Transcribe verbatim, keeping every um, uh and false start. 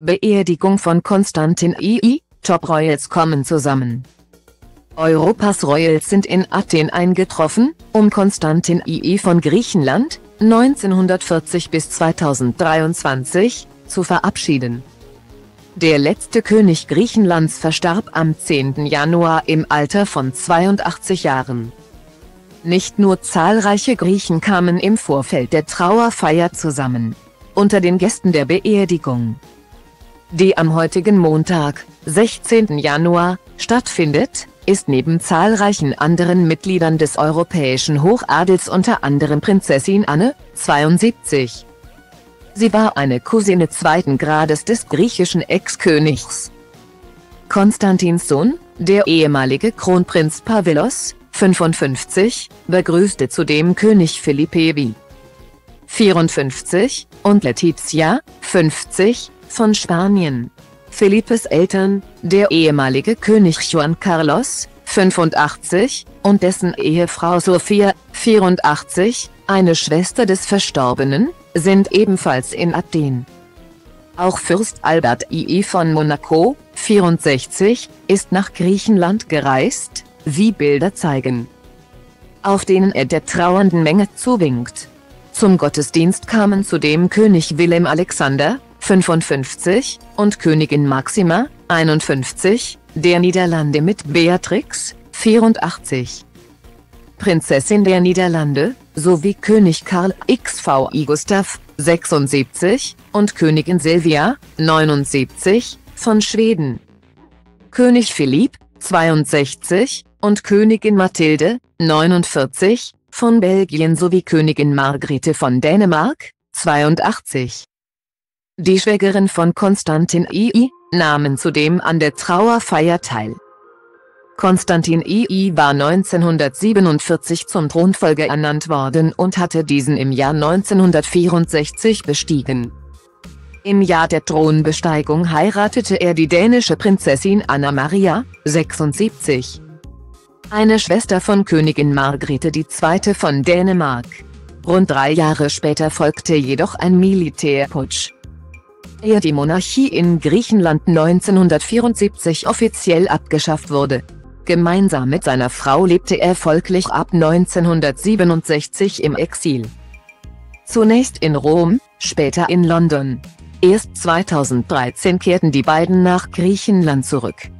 Beerdigung von Konstantin der Zweite, Top Royals kommen zusammen. Europas Royals sind in Athen eingetroffen, um Konstantin der Zweite von Griechenland, neunzehnhundertvierzig bis zweitausenddreiundzwanzig, zu verabschieden. Der letzte König Griechenlands verstarb am zehnten Januar im Alter von zweiundachtzig Jahren. Nicht nur zahlreiche Griechen kamen im Vorfeld der Trauerfeier zusammen. Unter den Gästen der Beerdigung, die am heutigen Montag, sechzehnten Januar, stattfindet, ist neben zahlreichen anderen Mitgliedern des europäischen Hochadels unter anderem Prinzessin Anne, zweiundsiebzig. Sie war eine Cousine zweiten Grades des griechischen Ex-Königs Konstantins Sohn, der ehemalige Kronprinz Pavlos, fünfundfünfzig, begrüßte zudem König Felipe, vierundfünfzig, und Letizia, fünfzig, von Spanien. Felipes Eltern, der ehemalige König Juan Carlos, fünfundachtzig, und dessen Ehefrau Sophia, vierundachtzig, eine Schwester des Verstorbenen, sind ebenfalls in Athen. Auch Fürst Albert der Zweite von Monaco, vierundsechzig, ist nach Griechenland gereist, wie Bilder zeigen, auf denen er der trauernden Menge zuwinkt. Zum Gottesdienst kamen zudem König Wilhelm Alexander, fünfundfünfzig, und Königin Maxima, einundfünfzig, der Niederlande mit Beatrix, vierundachtzig, Prinzessin der Niederlande, sowie König Karl der Sechste Gustav, sechsundsiebzig, und Königin Silvia, neunundsiebzig, von Schweden, König Philipp, zweiundsechzig, und Königin Mathilde, neunundvierzig, von Belgien sowie Königin Margrethe von Dänemark, zweiundachtzig. Die Schwägerin von Konstantin der Zweite nahmen zudem an der Trauerfeier teil. Konstantin der Zweite war neunzehnhundertsiebenundvierzig zum Thronfolger ernannt worden und hatte diesen im Jahr neunzehnhundertvierundsechzig bestiegen. Im Jahr der Thronbesteigung heiratete er die dänische Prinzessin Anna Maria, sechsundsiebzig, eine Schwester von Königin Margrethe der Zweite von Dänemark. Rund drei Jahre später folgte jedoch ein Militärputsch, ehe die Monarchie in Griechenland neunzehnhundertvierundsiebzig offiziell abgeschafft wurde. Gemeinsam mit seiner Frau lebte er folglich ab neunzehnhundertsiebenundsechzig im Exil. Zunächst in Rom, später in London. Erst zweitausenddreizehn kehrten die beiden nach Griechenland zurück.